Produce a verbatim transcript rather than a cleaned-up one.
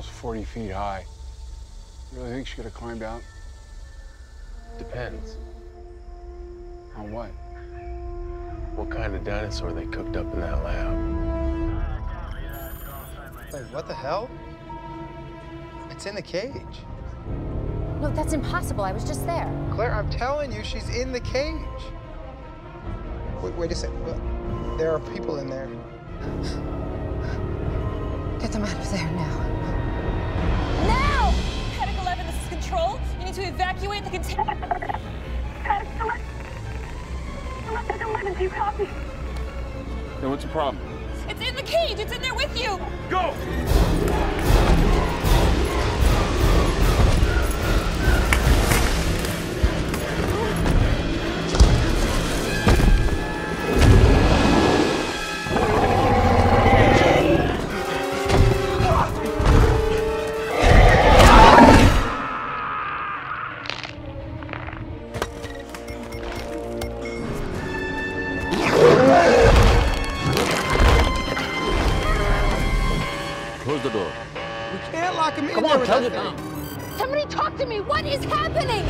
almost forty feet high. You really think she could have climbed out? Depends. On what? What kind of dinosaur they cooked up in that lab. Wait, what the hell? It's in the cage. No, that's impossible. I was just there. Claire, I'm telling you, she's in the cage. Wait, wait a second. Look, there are people in there. Get them out of there now. Now! Paddock eleven, this is Control. You need to evacuate the container. Paddock eleven, do you copy? Hey, what's the problem? It's in the cage. It's in there with you. Go! Close the door. We can't lock him in. Come on, tell you now. Somebody talk to me. What is happening?